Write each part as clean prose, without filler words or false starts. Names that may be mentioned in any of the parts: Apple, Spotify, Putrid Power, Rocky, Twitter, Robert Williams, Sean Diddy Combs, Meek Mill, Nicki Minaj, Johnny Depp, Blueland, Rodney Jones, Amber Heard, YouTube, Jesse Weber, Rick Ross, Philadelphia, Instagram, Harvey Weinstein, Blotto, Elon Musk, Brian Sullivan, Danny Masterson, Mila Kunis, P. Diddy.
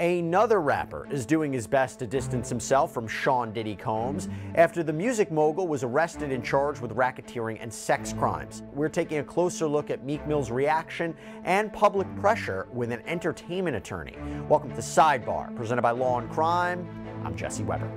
Another rapper is doing his best to distance himself from Sean Diddy Combs after the music mogul was arrested and charged with racketeering and sex crimes. We're taking a closer look at Meek Mill's reaction and public pressure with an entertainment attorney. Welcome to Sidebar, presented by Law & Crime. I'm Jesse Weber.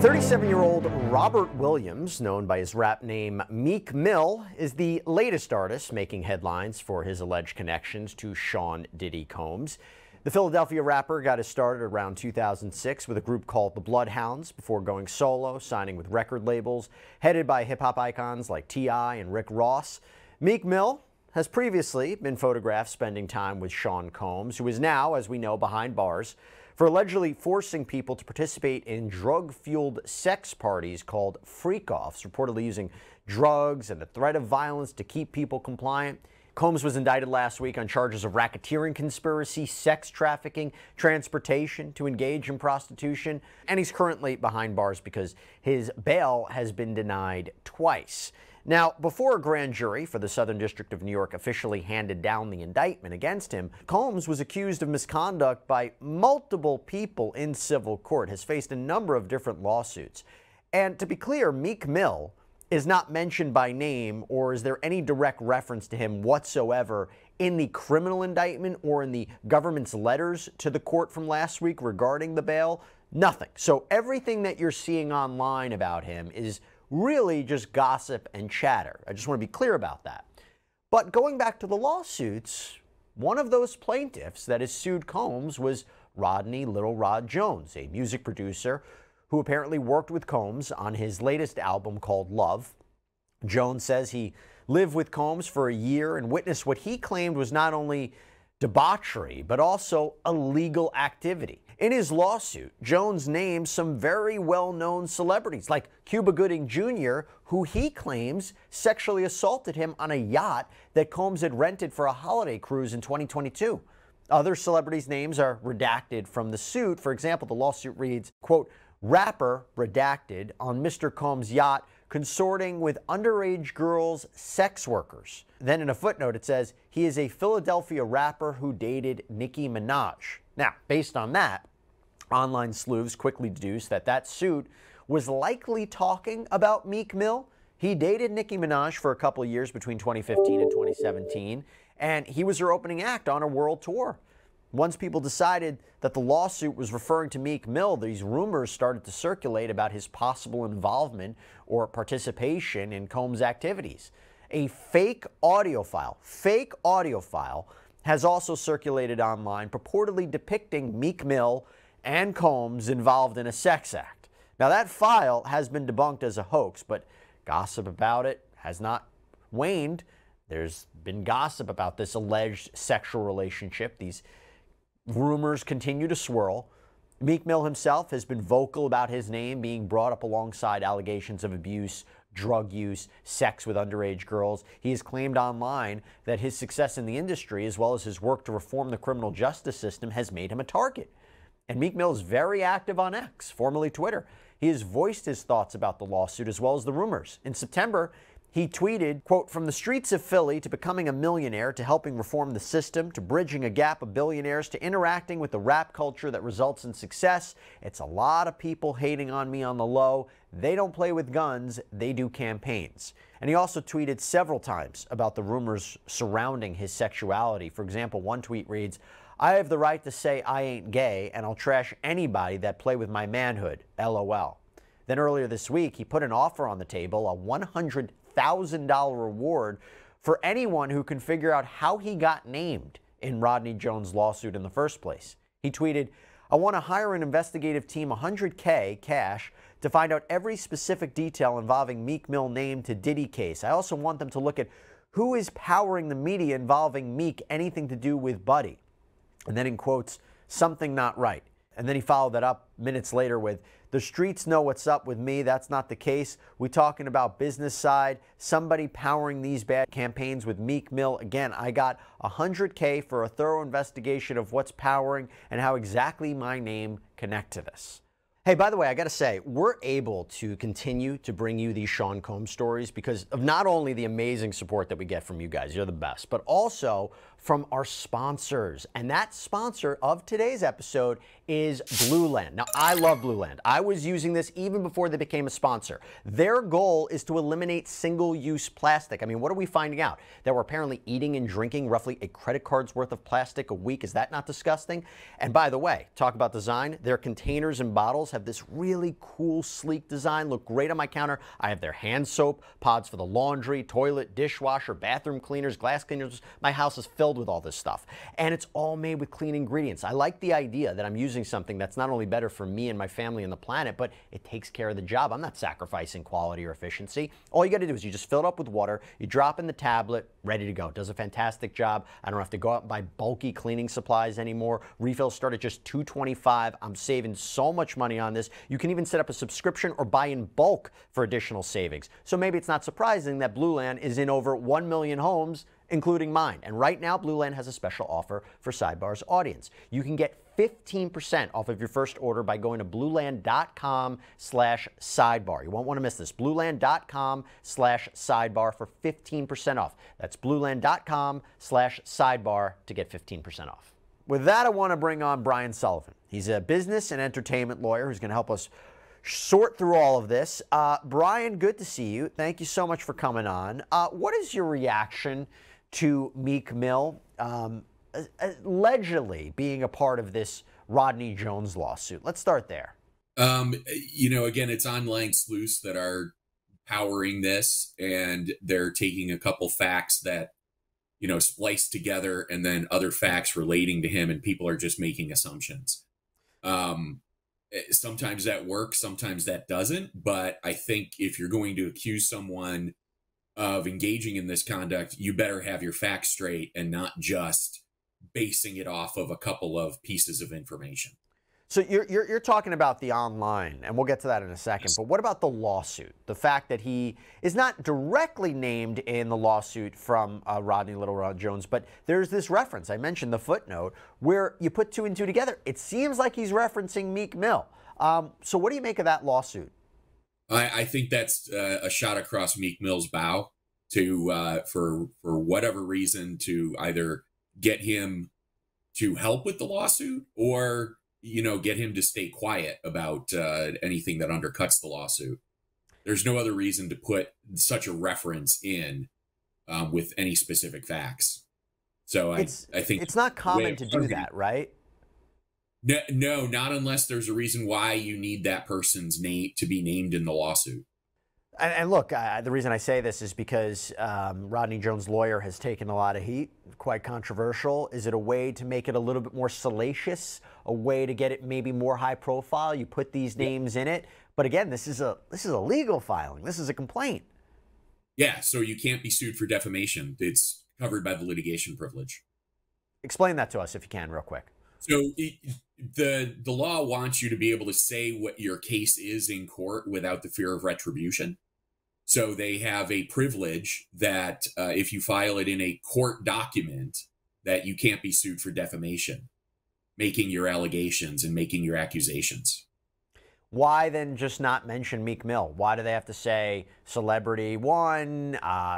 37-year-old Robert Williams, known by his rap name Meek Mill, is the latest artist making headlines for his alleged connections to Sean Diddy Combs. The Philadelphia rapper got his start around 2006 with a group called The Bloodhounds before going solo, signing with record labels, headed by hip-hop icons like T.I. and Rick Ross. Meek Mill has previously been photographed spending time with Sean Combs, who is now, as we know, behind bars for allegedly forcing people to participate in drug-fueled sex parties called freak-offs, reportedly using drugs and the threat of violence to keep people compliant. Combs was indicted last week on charges of racketeering conspiracy, sex trafficking, transportation to engage in prostitution, and he's currently behind bars because his bail has been denied twice. Now, before a grand jury for the Southern District of New York officially handed down the indictment against him, Combs was accused of misconduct by multiple people in civil court, has faced a number of different lawsuits. And to be clear, Meek Mill is not mentioned by name, or is there any direct reference to him whatsoever in the criminal indictment or in the government's letters to the court from last week regarding the bail? Nothing. So everything that you're seeing online about him is really just gossip and chatter. I just want to be clear about that. But going back to the lawsuits, one of those plaintiffs that has sued Combs was Little Rod Jones, a music producer who apparently worked with Combs on his latest album called Love. Jones says he lived with Combs for a year and witnessed what he claimed was not only debauchery, but also illegal activity. In his lawsuit, Jones names some very well-known celebrities like Cuba Gooding Jr., who he claims sexually assaulted him on a yacht that Combs had rented for a holiday cruise in 2022. Other celebrities' names are redacted from the suit. For example, the lawsuit reads, quote, "Rapper redacted on Mr. Combs' yacht consorting with underage girls sex workers." Then in a footnote it says, "He is a Philadelphia rapper who dated Nicki Minaj." Now, based on that, online sleuths quickly deduced that that suit was likely talking about Meek Mill. He dated Nicki Minaj for a couple of years between 2015 and 2017, and he was her opening act on her world tour. Once people decided that the lawsuit was referring to Meek Mill, these rumors started to circulate about his possible involvement or participation in Combs' activities. A fake audio file has also circulated online purportedly depicting Meek Mill and Combs involved in a sex act. Now, that file has been debunked as a hoax, but gossip about it has not waned. There's been gossip about this alleged sexual relationship. These rumors continue to swirl. Meek Mill himself has been vocal about his name being brought up alongside allegations of abuse, drug use, sex with underage girls. He has claimed online that his success in the industry, as well as his work to reform the criminal justice system, has made him a target. And Meek Mill is very active on X, formerly Twitter. He has voiced his thoughts about the lawsuit as well as the rumors. In September, he tweeted, quote, "From the streets of Philly to becoming a millionaire, to helping reform the system, to bridging a gap of billionaires, to interacting with the rap culture that results in success. It's a lot of people hating on me on the low. They don't play with guns, they do campaigns." And he also tweeted several times about the rumors surrounding his sexuality. For example, one tweet reads, "I have the right to say I ain't gay, and I'll trash anybody that play with my manhood, LOL." Then earlier this week, he put an offer on the table, a $100,000 reward for anyone who can figure out how he got named in Rodney Jones' lawsuit in the first place. He tweeted, "I want to hire an investigative team, $100K cash, to find out every specific detail involving Meek Mill named to Diddy case. I also want them to look at who is powering the media involving Meek, anything to do with Buddy." And then in quotes, "something not right." And then he followed that up minutes later with, "The streets know what's up with me. That's not the case. We talking about business side. Somebody powering these bad campaigns with Meek Mill. Again, I got $100K for a thorough investigation of what's powering and how exactly my name connect to this." Hey, by the way, I got to say, we're able to continue to bring you these Sean Combs stories because of not only the amazing support that we get from you guys, you're the best, but also from our sponsors. And that sponsor of today's episode is Blueland. Now, I love Blueland. I was using this even before they became a sponsor. Their goal is to eliminate single-use plastic. I mean, what are we finding out? That we're apparently eating and drinking roughly a credit card's worth of plastic a week. Is that not disgusting? And by the way, talk about design. Their containers and bottles have this really cool, sleek design. Look great on my counter. I have their hand soap, pods for the laundry, toilet, dishwasher, bathroom cleaners, glass cleaners. My house is filled with all this stuff. And it's all made with clean ingredients. I like the idea that I'm using something that's not only better for me and my family and the planet, but it takes care of the job. I'm not sacrificing quality or efficiency. All you got to do is you just fill it up with water, you drop in the tablet, ready to go. It does a fantastic job. I don't have to go out and buy bulky cleaning supplies anymore. Refills start at just $2.25. I'm saving so much money on this. You can even set up a subscription or buy in bulk for additional savings. So maybe it's not surprising that Blueland is in over 1 million homes, including mine. And right now, Blueland has a special offer for Sidebar's audience. You can get 15% off of your first order by going to blueland.com/sidebar. You won't want to miss this. Blueland.com/sidebar for 15% off. That's blueland.com/sidebar to get 15% off. With that, I want to bring on Brian Sullivan. He's a business and entertainment lawyer who's going to help us sort through all of this. Brian, good to see you. Thank you so much for coming on. What is your reaction to Meek Mill allegedly being a part of this Rodney Jones lawsuit? Let's start there. You know, again, it's online sleuths that are powering this, and they're taking a couple facts that, you know, spliced together, and then other facts relating to him, and people are just making assumptions. Sometimes that works, sometimes that doesn't. But I think if you're going to accuse someone of engaging in this conduct, you better have your facts straight and not just basing it off of a couple of pieces of information. So you're talking about the online, and we'll get to that in a second. But what about the lawsuit? The fact that he is not directly named in the lawsuit from Rodney Little Rod Jones, but there's this reference. I mentioned the footnote where you put two and two together. It seems like he's referencing Meek Mill. So what do you make of that lawsuit? I think that's a shot across Meek Mill's bow to for whatever reason to either get him to help with the lawsuit or, you know, get him to stay quiet about anything that undercuts the lawsuit. There's no other reason to put such a reference in with any specific facts. So I think it's not common to do that, right? No, not unless there's a reason why you need that person's name to be named in the lawsuit. And look, the reason I say this is because Rodney Jones' lawyer has taken a lot of heat, quite controversial. Is it a way to make it a little bit more salacious, a way to get it maybe more high profile? You put these names in it. But again, this is a legal filing. This is a complaint. Yeah, so you can't be sued for defamation. It's covered by the litigation privilege. Explain that to us if you can real quick. So the law wants you to be able to say what your case is in court without the fear of retribution. So they have a privilege that if you file it in a court document, that you can't be sued for defamation, making your allegations and making your accusations. Why then just not mention Meek Mill? Why do they have to say celebrity one,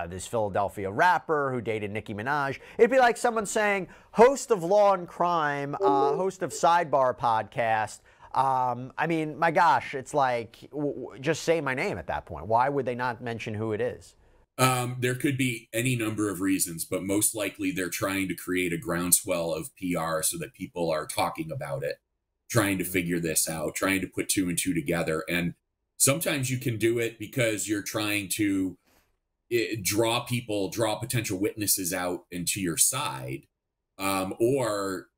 this Philadelphia rapper who dated Nicki Minaj? It'd be like someone saying host of Law and Crime, host of Sidebar podcast. I mean, my gosh, it's like, just say my name at that point. Why would they not mention who it is? There could be any number of reasons, but most likely they're trying to create a groundswell of PR so that people are talking about it, trying to figure this out, trying to put two and two together. And sometimes you can do it because you're trying to draw people, draw potential witnesses out into your side, or,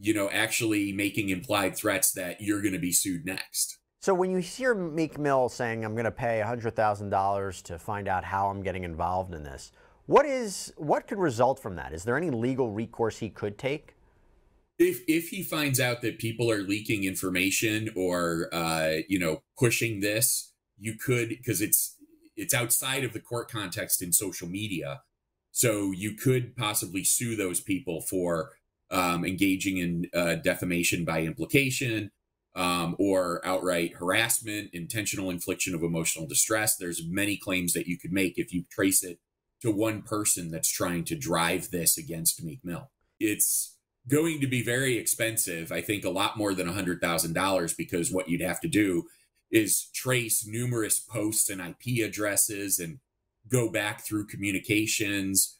you know, actually making implied threats that you're going to be sued next. So when you hear Meek Mill saying, I'm going to pay $100,000 to find out how I'm getting involved in this, what could result from that? Is there any legal recourse he could take? If he finds out that people are leaking information or, you know, pushing this, you could, because it's outside of the court context in social media. So you could possibly sue those people for engaging in defamation by implication, or outright harassment, intentional infliction of emotional distress. There's many claims that you could make if you trace it to one person that's trying to drive this against Meek Mill. It's going to be very expensive. I think a lot more than $100,000, because what you'd have to do is trace numerous posts and IP addresses and go back through communications.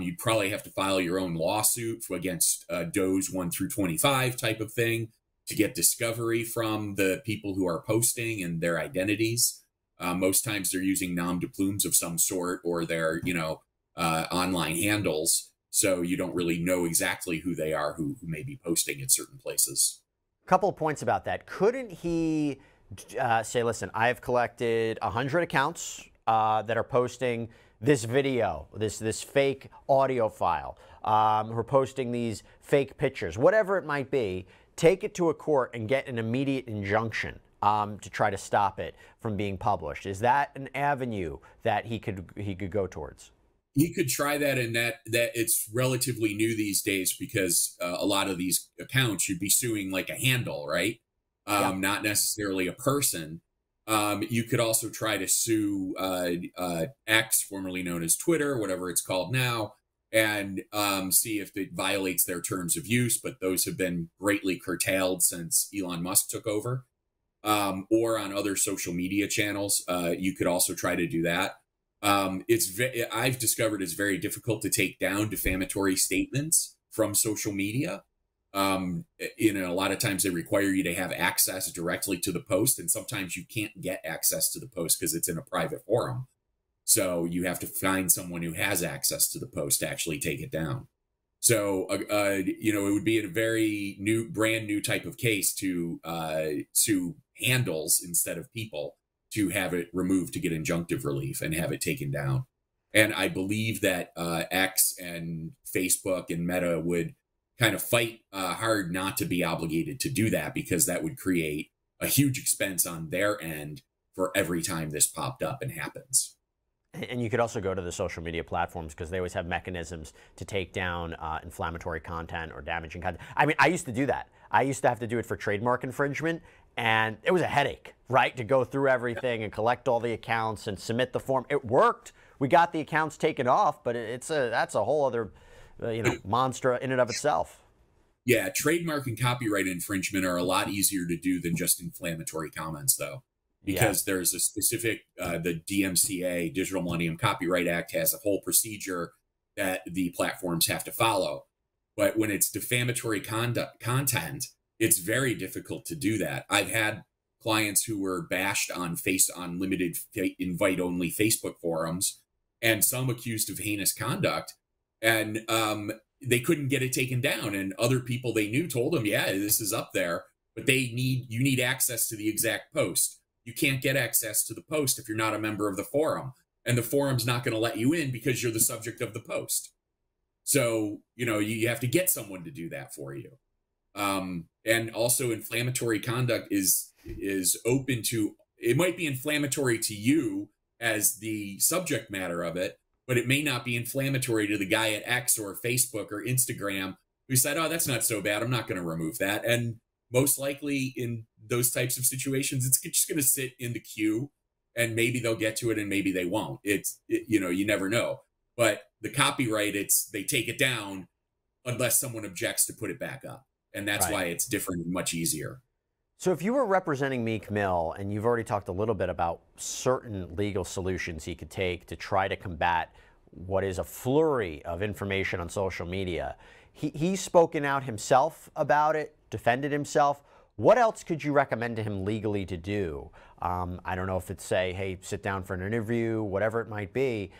You'd probably have to file your own lawsuit against Doe's 1 through 25 type of thing to get discovery from the people who are posting and their identities. Most times they're using nom de plumes of some sort, or their, online handles. So you don't really know exactly who they are, who may be posting at certain places. A couple of points about that. Couldn't he say, listen, I've collected 100 accounts that are posting this video, this fake audio file, who are posting these fake pictures, whatever it might be, take it to a court and get an immediate injunction to try to stop it from being published? Is that an avenue that he could go towards? He could try that, and that it's relatively new these days, because a lot of these accounts you'd be suing like a handle, right? Not necessarily a person. You could also try to sue X, formerly known as Twitter, whatever it's called now, and see if it violates their terms of use. But those have been greatly curtailed since Elon Musk took over. Or on other social media channels, you could also try to do that. I've discovered it's very difficult to take down defamatory statements from social media. A lot of times they require you to have access directly to the post, and sometimes you can't get access to the post because it's in a private forum. So you have to find someone who has access to the post to actually take it down. So, it would be a very brand new type of case to sue handles instead of people, to have it removed, to get injunctive relief and have it taken down. And I believe that X and Facebook and Meta would kind of fight hard not to be obligated to do that, because that would create a huge expense on their end for every time this popped up and happens. And you could also go to the social media platforms, because they always have mechanisms to take down inflammatory content or damaging content. I mean, I used to do that. I used to have to do it for trademark infringement, and it was a headache, right? To go through everything and collect all the accounts and submit the form. It worked. We got the accounts taken off, but that's a whole other monster in and of itself. Yeah, trademark and copyright infringement are a lot easier to do than just inflammatory comments, though, because there's a specific, the DMCA, Digital Millennium Copyright Act, has a whole procedure that the platforms have to follow. But when it's defamatory content, it's very difficult to do that. I've had clients who were bashed on limited invite-only Facebook forums, and some accused of heinous conduct. And they couldn't get it taken down. And other people they knew told them, yeah, this is up there, but you need access to the exact post. You can't get access to the post if you're not a member of the forum. And the forum's not going to let you in because you're the subject of the post. So, you have to get someone to do that for you. And also, inflammatory conduct is open to, it might be inflammatory to you as the subject matter of it, but it may not be inflammatory to the guy at X or Facebook or Instagram who said, oh, that's not so bad, I'm not going to remove that. And most likely in those types of situations, it's just going to sit in the queue, and maybe they'll get to it and maybe they won't. You never know. But the copyright, they take it down unless someone objects to put it back up. And that's why it's different and much easier. So if you were representing Meek Mill, and you've already talked a little bit about certain legal solutions he could take to try to combat what is a flurry of information on social media, he's spoken out himself about it, defended himself. What else could you recommend to him legally to do? I don't know if it's, say, hey, sit down for an interview, whatever it might be.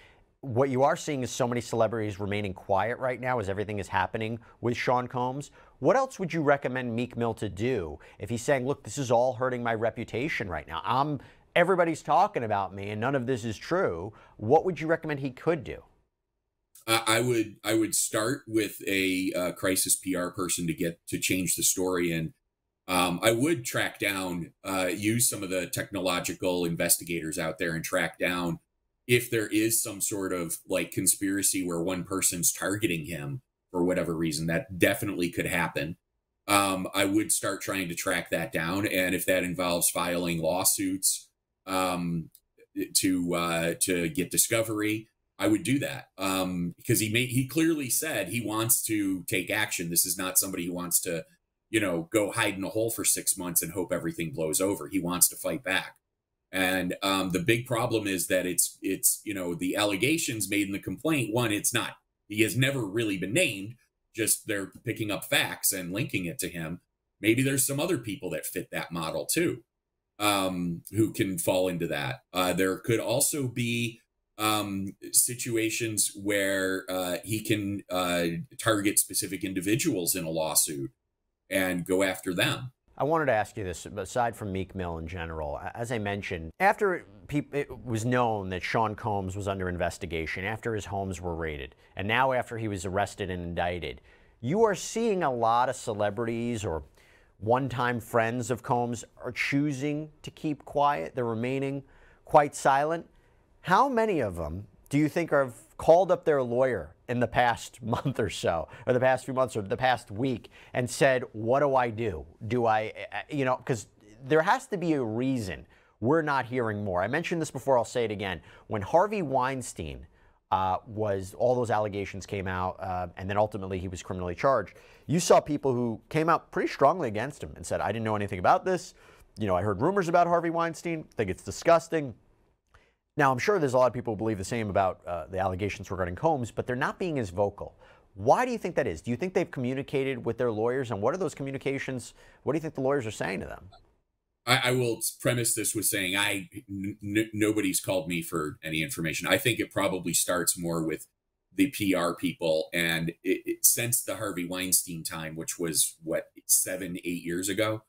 What you are seeing is so many celebrities remaining quiet right now as everything is happening with Sean Combs. What else would you recommend Meek Mill to do if he's saying, look, this is all hurting my reputation right now, everybody's talking about me and none of this is true? What would you recommend he could do? I would start with a crisis PR person to change the story. And I would track down, use some of the technological investigators out there and track down if there is some sort of conspiracy where one person's targeting him for whatever reason. That definitely could happen. I would start trying to track that down. And if that involves filing lawsuits to get discovery, I would do that, because he clearly said he wants to take action. This is not somebody who wants to, you know, go hide in a hole for 6 months and hope everything blows over. He wants to fight back. And the big problem is that it's you know, the allegations made in the complaint. One, it's not, he has never really been named. Just they're picking up facts and linking it to him. Maybe there's some other people that fit that model too, who can fall into that. There could also be situations where he can target specific individuals in a lawsuit and go after them. I wanted to ask you this, aside from Meek Mill in general, as I mentioned, after it was known that Sean Combs was under investigation, after his homes were raided, and now after he was arrested and indicted, you are seeing a lot of celebrities or one-time friends of Combs are choosing to keep quiet. They're remaining quite silent. How many of them do you think have called up their lawyer in the past month or so, or the past few months, or the past week, and said, what do I do? Do I, you know, because there has to be a reason we're not hearing more. I mentioned this before, I'll say it again. When Harvey Weinstein all those allegations came out, and then ultimately he was criminally charged, you saw people who came out pretty strongly against him and said, I didn't know anything about this. You know, I heard rumors about Harvey Weinstein. I think it's disgusting. Now, I'm sure there's a lot of people who believe the same about the allegations regarding Combs, but they're not being as vocal. Why do you think that is? Do you think they've communicated with their lawyers, and what are those communications? What do you think the lawyers are saying to them? I will premise this with saying nobody's called me for any information. I think it probably starts more with the PR people, and since the Harvey Weinstein time, which was, what, 7, 8 years ago,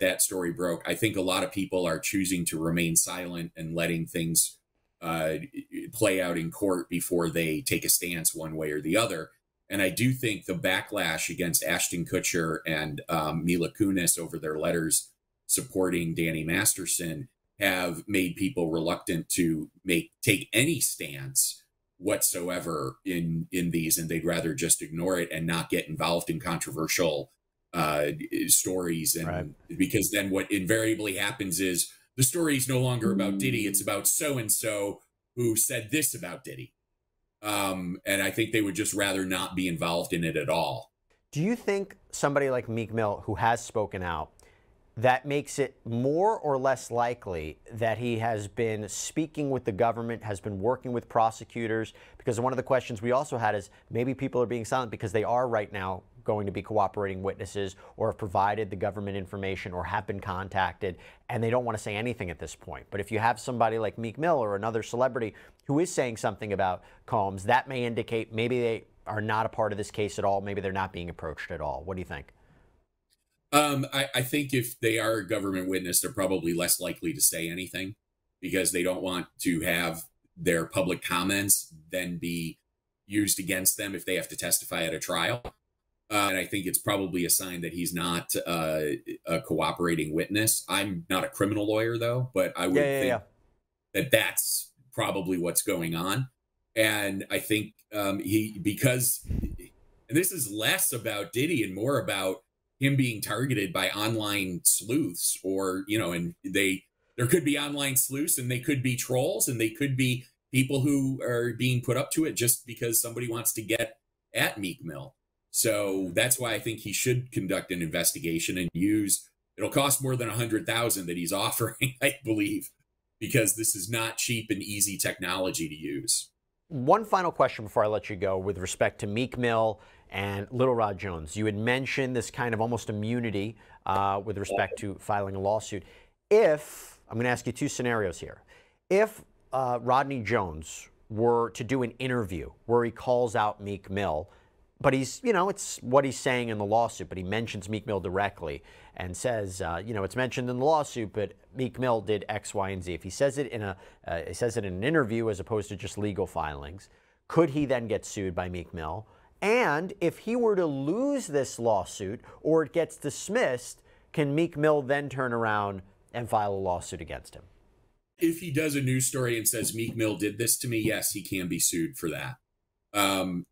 that story broke. I think a lot of people are choosing to remain silent and letting things play out in court before they take a stance one way or the other. And I do think the backlash against Ashton Kutcher and Mila Kunis over their letters supporting Danny Masterson have made people reluctant to take any stance whatsoever in these, and they'd rather just ignore it and not get involved in controversial stories. And right. Because then what invariably happens is the story is no longer about Diddy. It's about so-and-so who said this about Diddy. And I think they would just rather not be involved in it at all. Do you think somebody like Meek Mill, who has spoken out, that makes it more or less likely that he has been speaking with the government, has been working with prosecutors? Because one of the questions we also had is maybe people are being silent because they are right now going to be cooperating witnesses or have provided the government information or have been contacted, and they don't want to say anything at this point. But if you have somebody like Meek Mill or another celebrity who is saying something about Combs, that may indicate maybe they are not a part of this case at all. Maybe they're not being approached at all. What do you think? I think if they are a government witness, they're probably less likely to say anything because they don't want to have their public comments then be used against them if they have to testify at a trial. And I think it's probably a sign that he's not a cooperating witness. I'm not a criminal lawyer, though, but I would think that that's probably what's going on. And I think because this is less about Diddy and more about him being targeted by online sleuths, or, you know, and there could be online sleuths, and they could be trolls, and they could be people who are being put up to it just because somebody wants to get at Meek Mill. So that's why I think he should conduct an investigation and use, it'll cost more than $100,000 that he's offering, I believe, because this is not cheap and easy technology to use. One final question before I let you go with respect to Meek Mill and Little Rod Jones. You had mentioned this kind of almost immunity with respect to filing a lawsuit. If, I'm going to ask you two scenarios here. If Rodney Jones were to do an interview where he calls out Meek Mill, but he's, you know, it's what he's saying in the lawsuit, but he mentions Meek Mill directly and says, you know, it's mentioned in the lawsuit, but Meek Mill did X, Y, and Z. If he says it in he says it in an interview as opposed to just legal filings, could he then get sued by Meek Mill? And if he were to lose this lawsuit or it gets dismissed, can Meek Mill then turn around and file a lawsuit against him? If he does a news story and says Meek Mill did this to me, yes, he can be sued for that.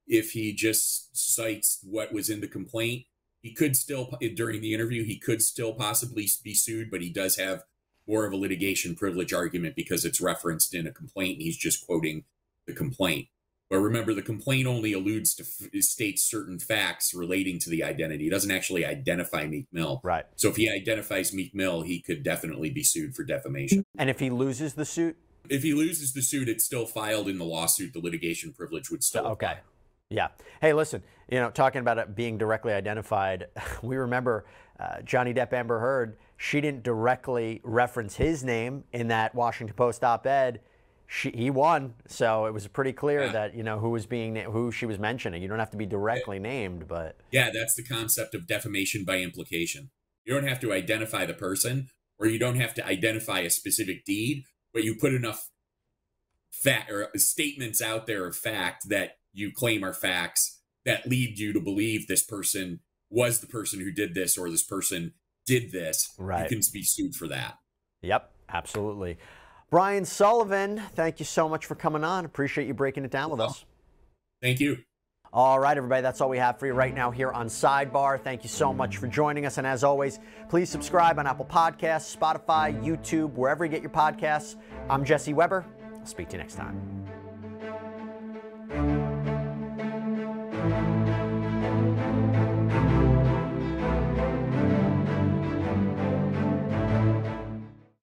If he just cites what was in the complaint, he could still, during the interview, he could still possibly be sued, but he does have more of a litigation privilege argument because it's referenced in a complaint. And he's just quoting the complaint. But remember, the complaint only alludes to states certain facts relating to the identity. It doesn't actually identify Meek Mill. Right. So if he identifies Meek Mill, he could definitely be sued for defamation. And if he loses the suit? If he loses the suit, it's still filed in the lawsuit. The litigation privilege would still apply. Yeah. Hey, listen, you know, talking about it being directly identified, we remember Johnny Depp, Amber Heard, she didn't directly reference his name in that Washington Post op-ed. He won, so it was pretty clear that, you know, who was being, who she was mentioning. You don't have to be directly named, but. Yeah, that's the concept of defamation by implication. You don't have to identify the person, or you don't have to identify a specific deed, but you put enough fact or statements out there of fact that you claim are facts that lead you to believe this person was the person who did this, or this person did this. Right. You can be sued for that. Yep, absolutely. Brian Sullivan, thank you so much for coming on. Appreciate you breaking it down with us. Thank you. All right, everybody, that's all we have for you right now here on Sidebar. Thank you so much for joining us. And as always, please subscribe on Apple Podcasts, Spotify, YouTube, wherever you get your podcasts. I'm Jesse Weber. I'll speak to you next time.